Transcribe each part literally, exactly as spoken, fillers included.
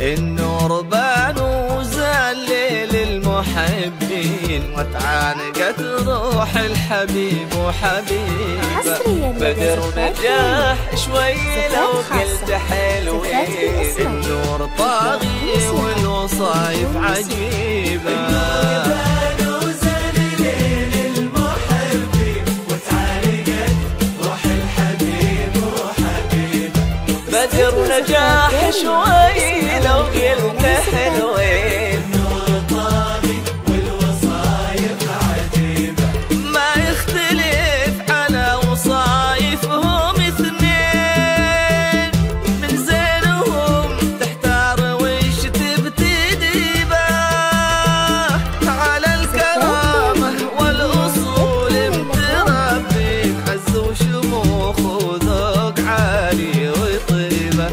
النور بان وزلل المحبين وتعانقت روح الحبيب وحبيبه بدر نجاح شوي لو قلت حلوين النور طاغي والوصايف عجيبه بدر نجاح شوي لو قلت حلوين النور طاغي والوصايف عجيبة ما يختلف على وصايفهم اثنين من زينهم تحتار وش تبتديبه على الكرامة والأصول متربي عز وشموخ وذوق عالي ما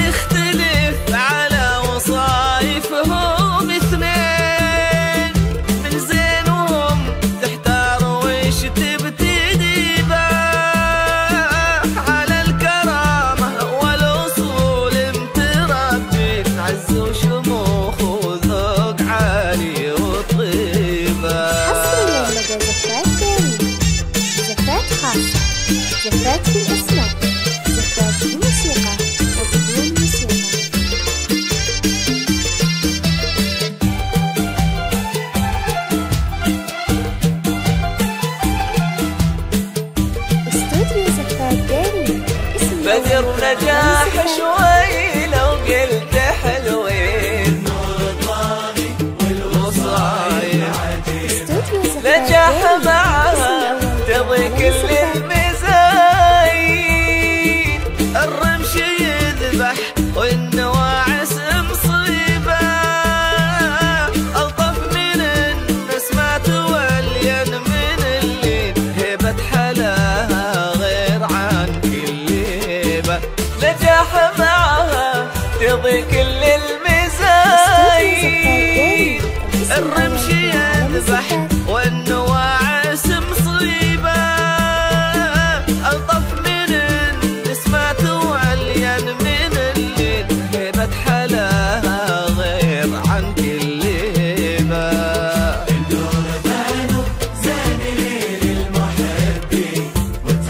يختلف على وصايفهم اثنين من زينهم تحتار وش تبتدي باه على الكرامة والأصول متربي عز وشموخ وذوق عالي وطيبة حصريا لدى زفات كريم زفات خاصة زفات في الأسماء زفات في الموسيقى بدر نجاح شوي لو قلت حلوين النور طاغي والوصايف عجيبة نجاح معها تضي كل المزايد الرمش يذبح والنواعس مصيبة ألطف من الناس ما تولين من اللي هبة حلاها غير عن نجاح معها تضي كل المزايد الرمش يذبح والنواعس مصيبة ألطف من الناس ما تولين من اللي هبة حلاها غير عن كل هبة النور بانوا زانلين المحبين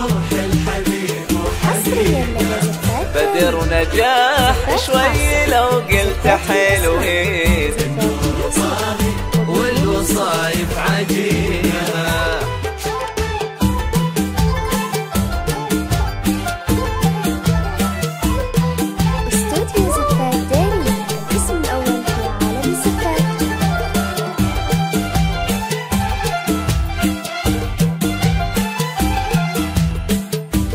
وتعانقت روح الحبيب بدر نجاح شوي لو قلت حلوين النور طاغي والوصايف عجيبة استوديو زفات داري الاسم الأول في عالم الزفات بدر نجاح شوي لو قلت حلوين النور طاغي والوصايف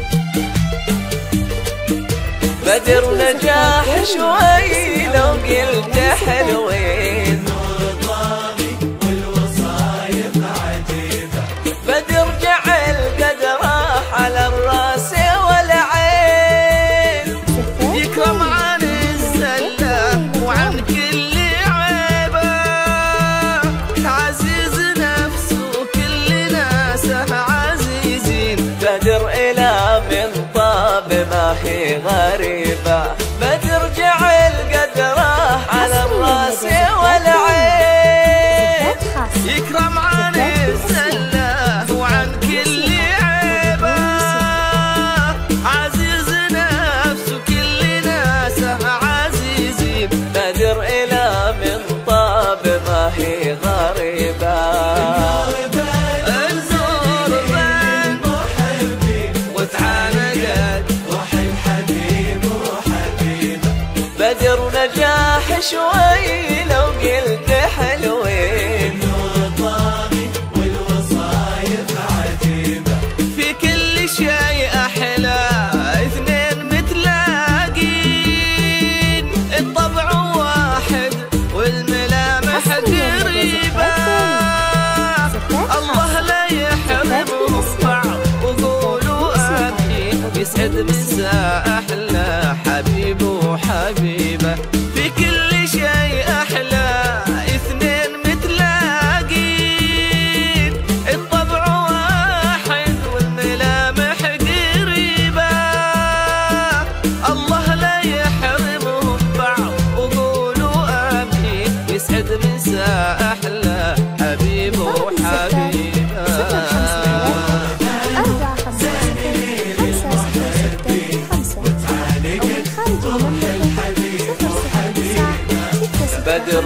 عجيبة بدر جعل قدره على الراس والعين يكرم عن الزلة وعن كل عيبة عزيز نفسه وكل ناسه عزيزين بدر إلى من طاب ما هي غريبة بدر جعل قدره على الراس والعين يكرم عن الزلة وعن كل عيبة عزيز نفسه كل ناسه عزيزين بدر إلى من طاب ما هي غريبة بدر نجاح شوي لو قلت حلوين النور طاغي والوصايف عجيبة في كل شيء أحلى اثنين متلاقين الطبع واحد والملامح قريبة الله لا يحرمهم بعض وقولوا آمين يسعد مساء أحلى حبيب حبيبة في كل شيء أحلى اثنين متلاقين الطبع واحد والملامح قريبة الله لا يحرمهم بدر